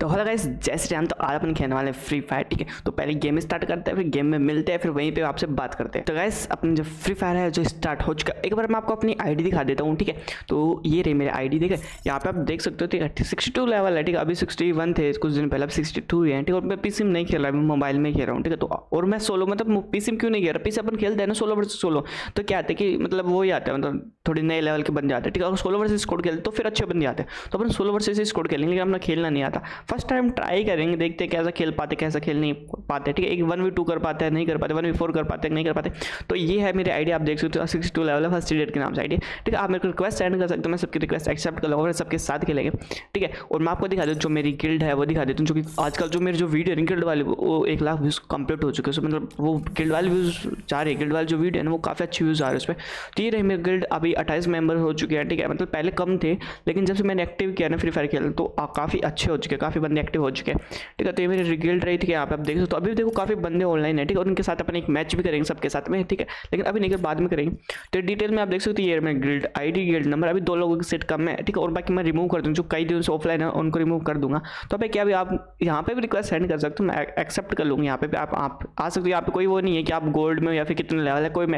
तो hello guys, जैसे time तो आज अपन खेलने वाले फ्री फायर। ठीक है, तो पहले गेम स्टार्ट करते हैं, फिर गेम में मिलते हैं, फिर वहीं पे आपसे बात करते हैं। तो गाइस, अपने जो फ्री फायर है जो स्टार्ट हो चुका है, एक बार मैं आपको अपनी आईडी दिखा देता हूँ। ठीक है, तो ये रही मेरी आईडी। ठीक है, यहाँ पे आप देख सकते हो। ठीक है, 62 लेवल है। ठीक है, अभी 61 थे कुछ दिन पहले, अब 62 है। ठीक है, और मैं पी सिम नहीं खेल रहा, अभी मोबाइल में खेल रहा हूँ। ठीक है, तो और मैं सोलो, मतलब पी सिम क्यों नहीं खेल रहा, पी सिम अपन खेलते हैं ना सोलो वर्सेस सोलो, तो क्या आता है कि मतलब वही आता है, मतलब थोड़े नए लेवल के बन जाते हैं। ठीक है, और सोलो वर्सेस स्क्वाड खेलते तो फिर अच्छे बन जाते हैं, तो अपन सोलो वर्सेस स्क्वाड खेलेंगे, लेकिन अपना खेलना नहीं आता। फर्स्ट टाइम ट्राई करेंगे, देखते हैं कैसा खेल पाते, कैसा खेल नहीं पाते। ठीक है, एक 1v2 कर पाते हैं, नहीं कर पाते, 1v4 कर पाते हैं, नहीं कर पाते। तो ये है मेरी आईडी, आप देख सकते हो, 62 लेवल है, फर्स्ट डेट के नाम से आईडी। ठीक है, आप मेरे को रिक्वेस्ट सेंड कर सकते हो, मैं सबकी रिक्वेस्ट एक्सेप्ट कर लूँगा, और सबके साथ खेलेंगे। ठीक है, और मैं आपको दिखा देता हूँ जो मेरी गिल्ड है वो दिखा देता हूँ, जो कि आजकल जो मेरी जो वीडियो है गिल्ड वाली, वो 1 लाख व्यूज़ कंप्लीट हो चुके हैं। मतलब वो गिल्ड वाली व्यूज़ जा रही है, गिल्ड वाली जो वीडियो है ना वो काफ़ी अच्छी व्यूज़ आ रही है उस पर। तो ये रही मेरी गिल्ड, अभी 28 मेंबर हो चुके हैं। ठीक है, मतलब पहले कम थे, लेकिन जब से मैंने एक्टिव किया ना फ्री फायर खेल, तो काफ़ी अच्छे हो चुके हैं, काफ़ी बंदे एक्टिव हो चुके हैं। ठीक है, तो ये मेरी गिल्ड रही थी, यहाँ पे आप देख सकते हो। अभी देखो काफ़ी बंदे ऑनलाइन है। ठीक है, उनके साथ अपन एक मैच भी करेंगे सबके साथ में। ठीक है, लेकिन अभी नहीं, बाद में करेंगे। तो डिटेल में आप देख सकते हो, ये मेरी गिल्ड आईडी, गिल्ड नंबर। अभी 2 लोगों की सेट कम है। ठीक है, और बाकी मैं रिमूव कर दूँ, जो कई दिनों से ऑफलाइन है उनको रिमूव कर दूंगा। तो भाई क्या भी आप यहाँ पर भी रिक्वेस्ट सेंड कर सकते हो, मैं एक्सेप्ट कर लूँगा। यहाँ पर आप आ सकते हो, यहाँ पर कोई वो नहीं है कि आप गोल्ड में या फिर कितने लेवल है, कोई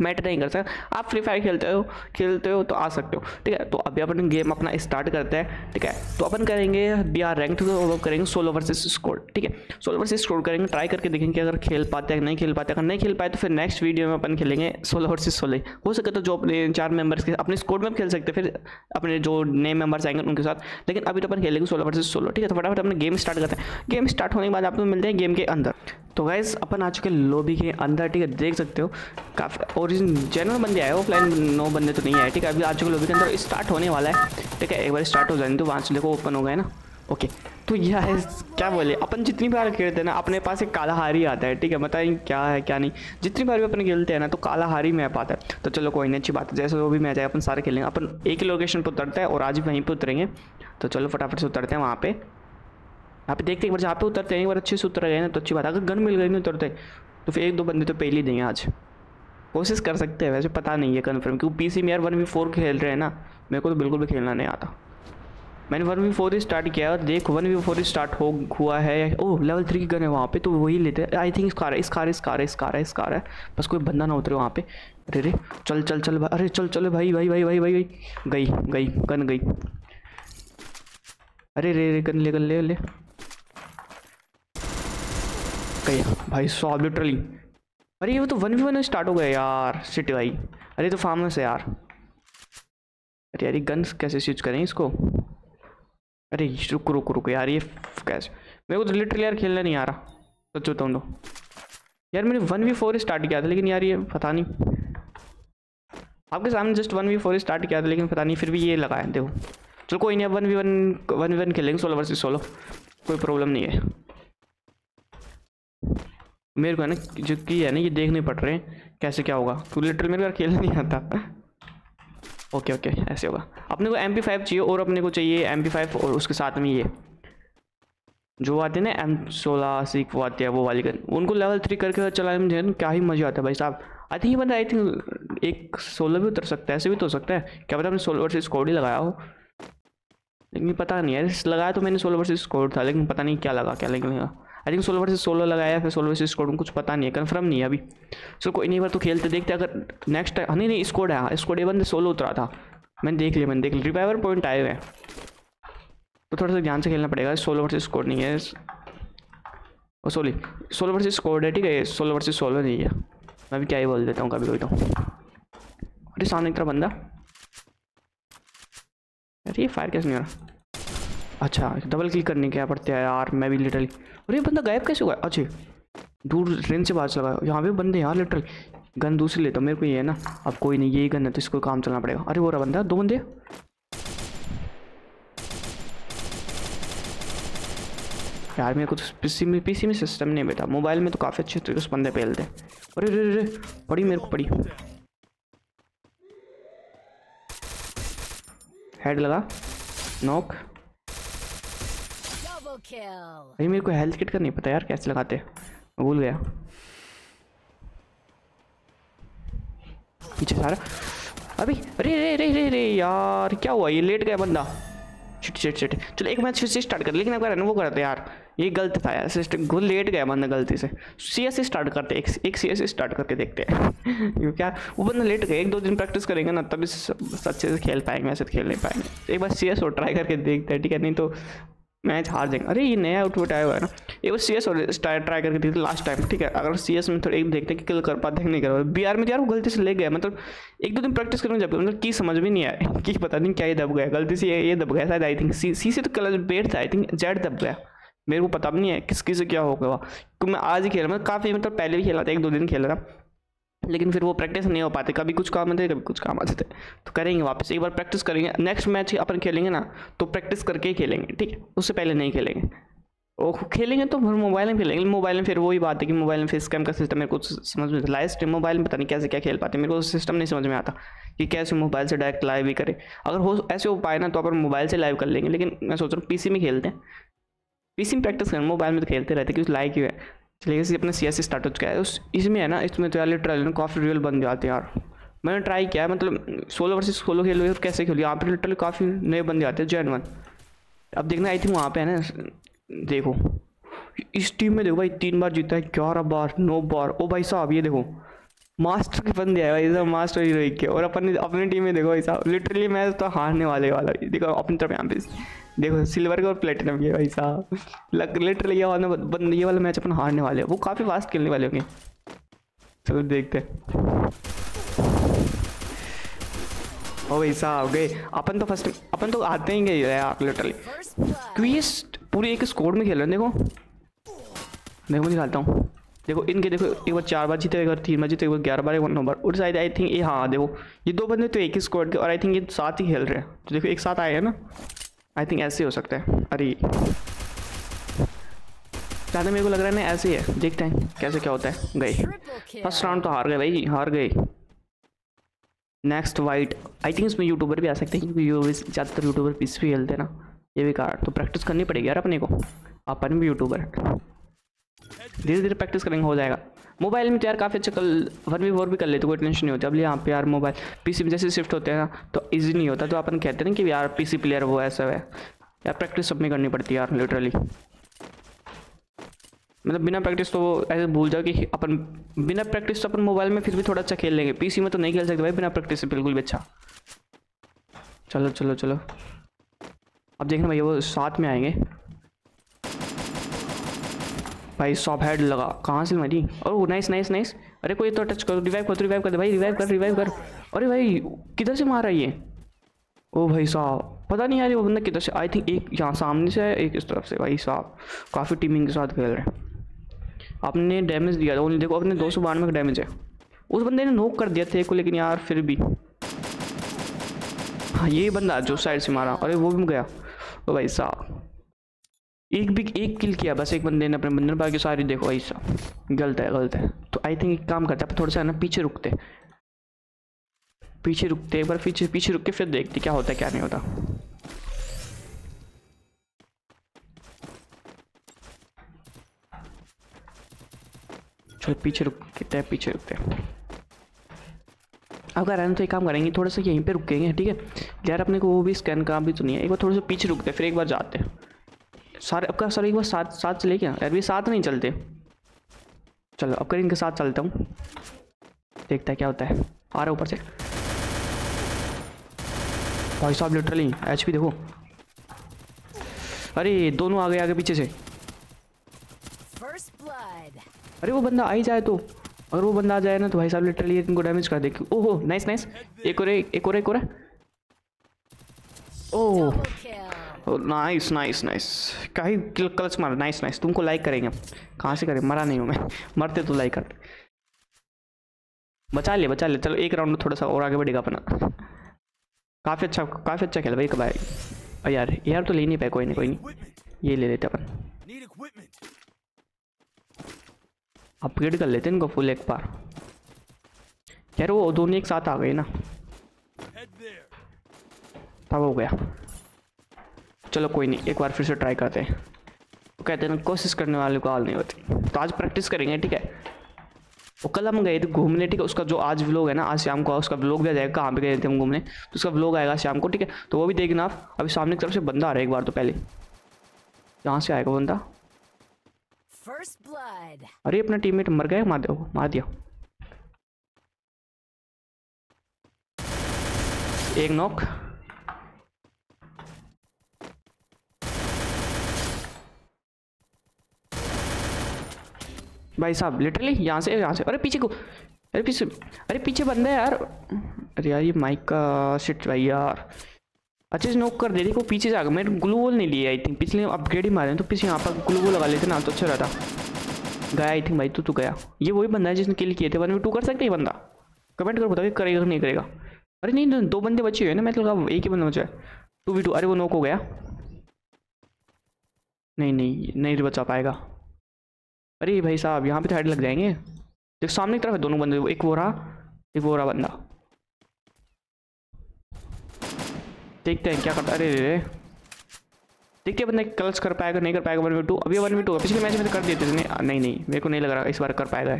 मैटर नहीं कर सकता। आप फ्री फायर खेलते हो तो आ सकते हो। ठीक है, तो अभी अपन गेम अपना स्टार्ट करते हैं। ठीक है, तो अपन करेंगे BR रैंक, तो करेंगे सोलो वर्सेस स्क्वाड। ठीक है, सोलो वर्सेस स्क्वाड करेंगे, ट्राई करके देखेंगे कि अगर खेल पाते हैं, नहीं खेल पाते। अगर नहीं खेल पाए तो फिर नेक्स्ट वीडियो में अपन खेलेंगे सोलो वर्सेस सोलो। हो सके तो जो अपने 4 मेंबर्स के अपने स्क्वाड में खेल सकते हैं, फिर अपने जो नए मेंबर्स आएंगे उनके साथ, लेकिन अभी तो अपन खेलेंगे सोलो वर्सेस सोलो। ठीक है, तो फटाफट अपने गेम स्टार्ट करते हैं। गेम स्टार्ट होने के बाद आपको मिलते हैं गेम के अंदर। तो गाइस, अपन आ चुके लॉबी के अंदर। ठीक है, देख सकते हो काफ़ी ओरिजिन जेन्युइन बंदे आए, ऑफलाइन 9 बंदे तो नहीं आए। ठीक है, अभी आ चुके लॉबी के अंदर, स्टार्ट होने वाला है। ठीक है, एक बार स्टार्ट हो जाए तो वहाँ से देखो ओपन हो गए ना। ओके, तो यह क्या बोले, अपन जितनी बार खेलते हैं ना, अपने पास एक कालाहारी आता है। ठीक है, बताइए क्या है क्या नहीं, जितनी बार भी अपन खेलते हैं ना तो कालाहारी मैप आता है। तो चलो कोई नहीं, अच्छी बात है, जैसे वो भी मैच आए अपन सारे खेलेंगे। अपन एक ही लोकेशन पर उतरते हैं, और आज वहीं पर उतरेंगे। तो चलो फटाफट से उतरते हैं वहाँ पर। आप देखते हैं, एक बार जहाँ पे उतरते हैं, एक बार अच्छे से उतर गए ना तो अच्छी बात है। अगर गन मिल गई नहीं उतरते तो फिर 1-2 बंदे तो पहले ही देंगे। आज कोशिश कर सकते हैं, वैसे पता नहीं है कन्फर्म, क्योंकि पीसी में यार 1v4 खेल रहे हैं ना, मेरे को तो बिल्कुल भी खेलना नहीं आता। मैंने 1v4 ही स्टार्ट किया, और देख 1v4 ही स्टार्ट हुआ है। ओह, लेवल 3 की गन है वहाँ पे, तो वही लेते हैं। आई थिंक इसका है, बस कोई बंदा ना उतरे वहाँ पे। अरे रे, चल चल चल, अरे चल चलो भाई भाई भाई भाई भाई, गई गई गन, गई। अरे रे, गन ले भाई, सॉफ्ट लिटरली। अरे ये तो 1v1 स्टार्ट हो गया यार, सिटी भाई। अरे तो फार्मस है यार। अरे यार, गन्स कैसे स्विच करें इसको। अरे रुको यार, ये कैसे, मेरे को तो लिटरली यार खेलना नहीं आ रहा, सच बताऊँ तो। यार मैंने 1v4 स्टार्ट किया था, लेकिन यार ये पता नहीं, आपके सामने जस्ट 1v4 स्टार्ट किया था, लेकिन पता नहीं फिर भी ये लगाया। देखो चलो कोई नहीं, अब 1v1 खेलेंगे, सोलो वर्सेस सोलो, कोई प्रॉब्लम नहीं है। मेरे को है ना जो कि है ना, ये देखने पड़ रहे हैं कैसे क्या होगा, क्योंकि लिटरल मेरे को यार खेलना नहीं आता। ओके ऐसे होगा। अपने को MP5 चाहिए, और अपने को चाहिए MP5, और उसके साथ में ये जो आते हैं ना M16 वो आती है, वो वाली गन, उनको लेवल 3 करके चलाने में क्या ही मज़ा आता है भाई साहब। आई थिंक एक सोलो भी उतर सकता है, ऐसे भी तो हो सकता है, क्या पता हमने सोलो वर्सेस स्क्वाड ही लगाया हो, लेकिन पता नहीं यार। लगाया तो मैंने सोलो वर्सेस स्क्वाड था, लेकिन पता नहीं क्या लगा। I think solo versus solo लगाया, फिर सोलो वर्सेस स्क्वाड, कुछ पता नहीं है, कंफर्म नहीं है अभी। सो कोई नहीं, बार तो खेलते देखते, अगर नेक्स्ट टाइम नहीं स्क्वाड है, स्क्वाड बंदे सोलो उतरा था, मैंने देख लिया। रिवाइवर पॉइंट आए हुए हैं, तो थोड़ा सा ध्यान से खेलना पड़ेगा। सोलो वर्सेस स्क्वाड नहीं है, सॉरी सोलो वर्सेस स्क्वाड है। ठीक है, सोलो वर्सेस सोलो नहीं है, मैं भी क्या ही बोल देता हूँ कभी बोलता हूँ। अरे सामने एक तरह बंदा, अरे फायर कैसे नहीं हो रहा। अच्छा, डबल क्लिक करने क्या पड़ता है यार, मैं भी लिटरली। अरे बंदा गायब कैसे हुआ, अच्छे दूर रेंज से बाहर चला गया। यहाँ पे बंदे यार लिटरली, गन दूसरी लेता हूँ, मेरे को ये है ना, अब कोई नहीं, यही गन है तो इसको काम चलना पड़ेगा। अरे वो रहा बंदा, 2 बंदे, यार मेरे को तो पीसी में सिस्टम नहीं बैठा, मोबाइल में तो काफ़ी अच्छे तरीके से बंदे पहलते हैं। अरे रे, पड़ी मेरे को, पड़ी, हेड लगा, नॉक। अरे मेरे को हेल्थ किट का नहीं पता यार कैसे लगाते, भूल गया। पीछे सारा अभी, अरे रे यार क्या हुआ, ये लेट गया बंदा, शिट। चलो एक मैच फिर से स्टार्ट कर, लेकिन अगर वो करते यार, ये गलत था यार, सिस्टम लेट गया बंदा गलती से। CS स्टार्ट करते, एक CS स्टार्ट करके देखते हैं क्या वो बंदा लेट गया। एक दो दिन प्रैक्टिस करेंगे ना तभी अच्छे से खेल पाएंगे, ऐसे खेल नहीं पाएंगे। एक बार CS और ट्राई करके देखते हैं, ठीक है, नहीं तो मैच हार जाएंगे। अरे ये नया आउटपुट आया हुआ है ना, एक बार CS और ट्राई करके देखते लास्ट टाइम, ठीक है। अगर CS में थोड़ा एक देखते हैं कि किल कर पाते हैं नहीं कर पाते। BR में यार वो गलती से ले गया, मतलब एक दो दिन प्रैक्टिस करेंगे जब, मतलब की समझ भी नहीं आया कि पता नहीं क्या ये दब गया गलती से, ये दब गया शायद। आई थिंक C से तो कलर बेट था, आई थिंक Z दब गया, मेरे को पता भी नहीं है किस किस से क्या हो गया। क्योंकि मैं आज ही खेला, मतलब काफ़ी, मतलब पहले भी खेला था, एक दो दिन खेला था, लेकिन फिर वो प्रैक्टिस नहीं हो पाते। कभी कुछ काम आते, कभी कुछ काम आते थे, तो करेंगे वापस। एक बार प्रैक्टिस करेंगे, नेक्स्ट मैच अपन खेलेंगे ना तो प्रैक्टिस करके ही खेलेंगे, ठीक है, उससे पहले नहीं खेलेंगे। और खेलेंगे तो फिर मोबाइल में खेलेंगे। मोबाइल में फिर वही बात है कि मोबाइल में फिर स्कैम का सिस्टम मेरे को समझ में, लाइव स्ट्रीम मोबाइल में पता नहीं कैसे क्या खेल पाते, मेरे को सिस्टम नहीं समझ में आता कि कैसे मोबाइल से डायरेक्ट लाइव भी करें। अगर हो ऐसे हो पाए ना तो अपन मोबाइल से लाइव कर लेंगे, लेकिन मैं सोच रहा हूँ PC में खेलते हैं, PC में प्रैक्टिस करें, मोबाइल में तो खेलते रहते क्योंकि लाइक ही है। लेकिन अपना CS स्टार्ट हो चुका है उस इसमें है ना, इसमें तो यार लिटरल काफ़ी रियल बन जाते हैं यार। मैंने ट्राई किया, मतलब 16 वर्सेस 16 खेल हुए, कैसे खेल यहाँ पर लिटरल काफ़ी नए बन जाते हैं जेनवन। अब देखना आई थिंक वहाँ पे है ना, देखो इस टीम में देखो भाई 3 बार जीता है, 11 बार, 9 बार। ओ भाई साहब ये देखो मास्टर के बंदे आए भाई साहब, मास्टर हीरो के। और अपनी अपनी टीम में देखो भाई साहब लिटरली मैच तो हारने वाला देखो अपनी तरफ। यहाँ पे देखो सिल्वर के और प्लेटिनम के भाई साहब, लिटरली ये वाला मैच अपन हारने वाले हैं, वो काफ़ी फास्ट खेलने वाले होंगे। चलो देखते हैं। ओ भाई साहब गए अपन तो फर्स्ट, अपन तो आते ही गए यार लिटरली, क्योंकि ये पूरी एक स्कोर में खेल रहे हैं। देखो दिखाता हूँ, देखो इनके, देखो एक बार 4 बार जीते, एक बार 3 बार जीते, एक बार 11 बार, एक बार 9 बार। और शायद आई थिंक ये, हाँ देखो ये 2 बंदे तो एक ही स्क्वाड के, और आई थिंक ये साथ ही खेल रहे हैं, तो देखो एक साथ आए हैं ना, आई थिंक ऐसे हो सकता है। अरे ज़्यादा मेरे को लग रहा है ना ऐसे ही है, देखते हैं कैसे क्या होता है। गए फर्स्ट राउंड तो हार गए भाई, हार गए। नेक्स्ट वाइट, आई थिंक इसमें यूट्यूबर भी आ सकते हैं क्योंकि ज़्यादातर यूट्यूबर पीस भी खेलते हैं ना, ये भी कारण तो प्रैक्टिस करनी पड़ेगी यार अपने को, अपन भी यूट्यूबर है, धीरे धीरे प्रैक्टिस करेंगे हो जाएगा। मोबाइल में तो यार काफ़ी अच्छा कल 1v4 भी कर लेते, कोई टेंशन नहीं होती। अब यहाँ पे यार मोबाइल PC में जैसे शिफ्ट होते हैं ना तो इजी नहीं होता, तो अपन कहते हैं कि यार PC प्लेयर वो ऐसा है यार, प्रैक्टिस सब में करनी पड़ती है यार लिटरली। मतलब बिना प्रैक्टिस तो वो ऐसे भूल जाओ कि अपन बिना प्रैक्टिस तो अपन मोबाइल में फिर भी थोड़ा अच्छा खेल लेंगे, PC में तो नहीं खेल सकते भाई बिना प्रैक्टिस से बिल्कुल भी अच्छा। चलो चलो चलो अब देखना भाई वो साथ में आएंगे भाई, सॉप हेड लगा कहाँ से मरी, और वो नाइस नाइस नाइस। अरे कोई तो टच कर, रिवाइव कर, रिवाइव कर दे भाई, रिवाइव कर, रिवाइव कर। अरे भाई किधर से मारा ये, ओ भाई साहब पता नहीं यार वो बंदा किधर से, आई थिंक एक यहाँ सामने से है, एक इस तरफ से। भाई साहब काफ़ी टीमिंग के साथ खेल रहे हैं। आपने डैमेज दिया था उन्हें, देखो अपने 292 का डैमेज है, उस बंदे ने नोक कर दिया थे को, लेकिन यार फिर भी हाँ ये बंदा जो साइड से मारा, अरे वो भी गया। ओ भाई साहब एक किल किया बस एक बंदे ने अपने बंदर, बाकी सारी देखो ऐसा गलत है, गलत है। तो आई थिंक एक काम करते हैं, थोड़ा सा ना पीछे रुकते, एक बार पीछे रुक के फिर देखते क्या होता है क्या नहीं होता। चलो पीछे रुकते हैं, पीछे रुकते हैं। अगर आए तो एक काम करेंगे, थोड़ा सा यहीं पे रुकेंगे, ठीक है यार अपने को वो भी स्कैन का भी तो नहीं है। एक बार थोड़ा सा पीछे रुकते फिर एक बार जाते हैं सारे। अब का सर एक बार साथ चले क्या यार, भी साथ नहीं चलते। चलो अब कर इनके साथ चलता हूँ, देखता है क्या होता है। आ रहा ऊपर से भाई साहब लिटरली HP देखो, अरे दोनों आ गए आगे पीछे से। अरे वो बंदा आ ही जाए तो, अगर वो बंदा आ जाए ना तो भाई साहब लिटरली इनको डैमेज कर दे। ओहो नाइस नाइस, एक और ओह नाइस नाइस नाइस, कहीं क्लच मारा, नाइस नाइस। तुमको लाइक करेंगे, कहाँ से करें, मरा नहीं हूँ मैं, मरते तो लाइक करते। बचा ले बचा ले, चलो एक राउंड में थोड़ा सा और आगे बढ़ेगा अपना। काफ़ी अच्छा खेला भाई कबाई यार, यार तो ले नहीं पाए, कोई नहीं ये ले लेते अपन, अपग्रेड कर लेते इनको फुल एक बार। यार वो दोनों एक साथ आ गए ना तब हो गया। चलो कोई नहीं, एक बार फिर से ट्राई करते हैं, कहते हैं ना कोशिश करने वाले को हाल नहीं होती, तो आज प्रैक्टिस करेंगे, ठीक है और कल हम गए थे घूमने, ठीक है। उसका जो आज व्लॉग है ना, आज शाम को उसका व्लॉग दिया जाएगा कहाँ पे गए थे हम घूमने, तो उसका व्लॉग आएगा शाम को, ठीक है। तो वो भी देखना आप। अभी सामने की तरफ से बंदा आ रहा है, एक बार तो पहले यहाँ से आएगा बंदा। अरे अपना टीममेट मर गया, मार दिया। एक नॉक, भाई साहब लिटरली यहाँ से अरे पीछे बंदा है यार। अरे यार ये माइक का शिट भाई यार, अच्छे से नॉक कर दे। देखो पीछे से आ गया, मैंने ग्लू वॉल नहीं लिया आई थिंक, पिछले अपग्रेड ही मारे तो पीछे यहाँ पर ग्लू वॉल लगा लेते ना तो अच्छा रहता। गया आई थिंक भाई, तू गया। ये वही बंदा है जिसने किल किए थे। 1v2 कर सकते हैं बंदा, कमेंट कर बताओ करेगा नहीं करेगा। अरे नहीं, दो बंदे बचे हुए हैं ना, मैं तो लगा एक ही बंदा बचा है। 2v2, अरे वो नॉक हो गया। नहीं बचा पाएगा। अरे भाई साहब यहाँ पे हेड लग जाएंगे। देखो सामने की तरफ है दोनों बंदे, एक वो रहा बंदा, देखते हैं क्या करता। अरे रे देखते बंदा क्लच कर पाएगा नहीं कर पाएगा। 1v2, अभी 1v2 पिछले मैच में तो कर दिए थे। नहीं मेरे को नहीं लग रहा इस बार कर पाएगा,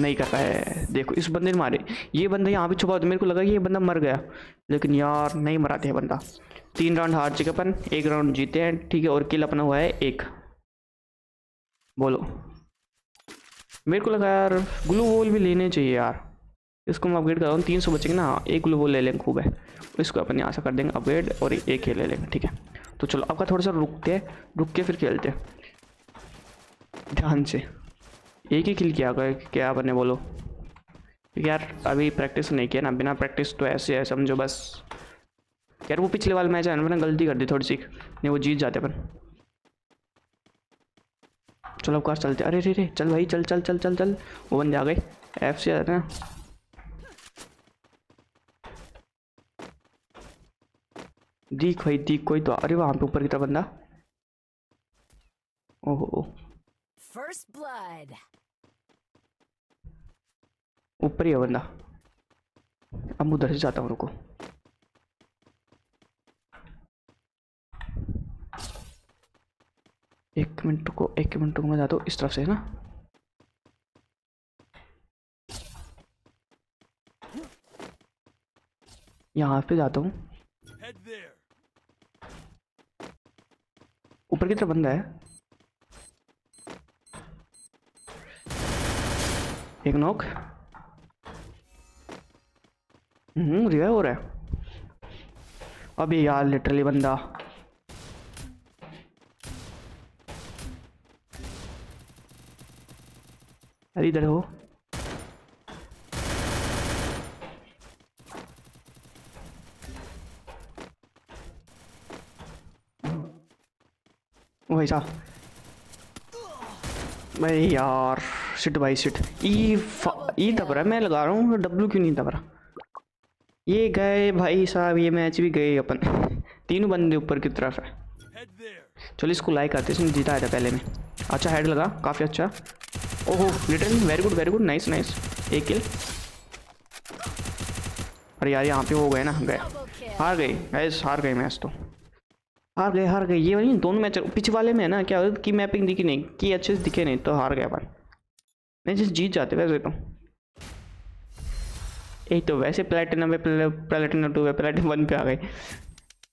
नहीं कर पाया। देखो इस बंदे ने मारे, ये बंदा यहाँ पे छुपा, मेरे को लगा कि ये बंदा मर गया, लेकिन यार नहीं मराते है बंदा। 3 राउंड हार चुके अपन, 1 राउंड जीते हैं, ठीक है। और किल अपना हुआ है 1। बोलो, मेरे को लगा यार ग्लू वॉल भी लेने चाहिए यार। इसको मैं अपग्रेड कर रहा हूँ, 300 बचेंगे ना, एक ग्लू वॉल ले लेंगे, खूब है। इसको अपन यहाँ से कर देंगे अपग्रेड और एक ही ले लेंगे, ठीक है। तो चलो आपका थोड़ा सा रुकते हैं, रुक के फिर खेलते हैं ध्यान से। एक ही किल किया क्या बने बोलो यार, अभी प्रैक्टिस नहीं किया ना। बिना प्रैक्टिस तो ऐसे है समझो बस यार। वो पिछले वाले मैच है ना, गलती कर दी थोड़ी सी, नहीं वो जीत जाते अपन। चलो अब कार चलते। अरे रे चल भाई चल। वो बंदे आ गए, एफ से आ रहे हैं। दीख भाई दीख कोई तो। अरे वहाँ पे ऊपर की तरफ बंदा। ओहो ऊपर ही है बंदा। अब उधर से जाता हूँ, रुको। एक मिनट को मैं जाता हूँ इस तरफ से ना। यहाँ पे जाता हूँ, ऊपर की तरफ बंदा है। एक नॉक, रिवाइव हो रहा है। अभी यार लिटरली बंदा इधर हो। भाई साहब भाई यार शिट भाई शिट। ई दब रहा है, मैं लगा रहा हूँ डब्लू, क्यों नहीं दब रहा। ये गए भाई साहब, ये मैच भी गए अपन। तीनों बंदे ऊपर की तरफ है। चलो इसको लाइक करते, इसने जीता था पहले में। अच्छा हेड लगा, काफ़ी अच्छा। ओहो लिटरली वेरी गुड नाइस। एक किल। अरे यार यहाँ पे हो गए ना, गए हार गए मैच तो। हार गए ये वाली दोनों मैच। पीछे वाले में है ना क्या की मैपिंग दिखी नहीं, की अच्छे से दिखे नहीं तो हार गए अपन। नहीं जैसे जीत जाते वैसे तो। एक तो वैसे प्लेटिनम 2 पे प्लेटिनम 1 पे आ गए।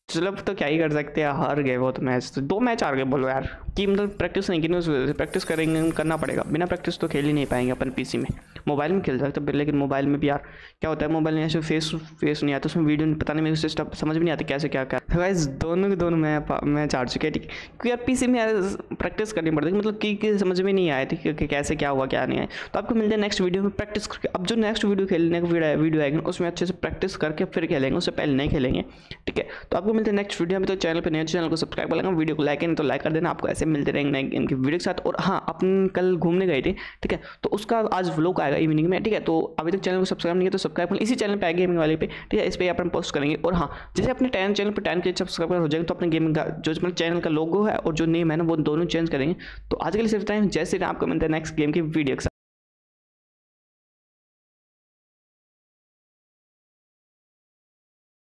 चलो तो क्या ही कर सकते हैं, हार गए वो तो मैच। तो 2 मैच हार गए बोलो यार कि मतलब प्रैक्टिस नहीं की ना, उस वजह से प्रैक्टिस करेंगे, करना पड़ेगा। बिना प्रैक्टिस तो खेल ही नहीं पाएंगे अपन। पीसी में, मोबाइल में खेल सकते, लेकिन मोबाइल में भी यार क्या होता है, मोबाइल में ऐसे फेस नहीं आता, उसमें वीडियो नहीं, पता नहीं मेरे सिस्टम समझ में नहीं आता कैसे क्या क्या। गाइस दोनों के दोनों मैच हार चुके हैं, ठीक है। क्योंकि यार पीसी में यार प्रैक्टिस करनी पड़ती है, मतलब कि समझ में नहीं आया थी कि कैसे क्या हुआ क्या नहीं आया। तो आपको मिलते हैं नेक्स्ट वीडियो में प्रैक्टिस करके। अब जो नेक्स्ट वीडियो खेलने का वीडियो आएगा उसमें अच्छे से प्रैक्टिस करके फिर खेलेंगे, उससे पहले नहीं खेलेंगे, ठीक है। तो आपको मिलते हैं नेक्स्ट वीडियो में। तो चैनल पे नए, चैनल को सब्सक्राइब कर लेना, वीडियो को लाइक करें तो लाइक कर देना। आपको ऐसे मिलते रहेंगे नए गेम की वीडियो के साथ। और हाँ अपन कल घूमने गए थे, ठीक है। तो उसका आज व्लॉग आएगा इवनिंग में, ठीक है। तो अभी तक चैनल को सब्सक्राइब नहीं है तो सब्सक्राइब करें, इसी चैनल पे आएगा गेमिंग वाले पे, ठीक है। इस पर अपन पोस्ट करेंगे। और हाँ जैसे अपने 10 चैनल पर 10K सब्सक्राइबर हो जाएंगे तो अपने गेमिंग का जो चैनल का लोगो है और जो नेम है ना वो दोनों चेंज करेंगे। तो आज के लिए सिर्फ टाइम, जैसे आपको मिलता है नेक्स्ट गेम की वीडियो के साथ।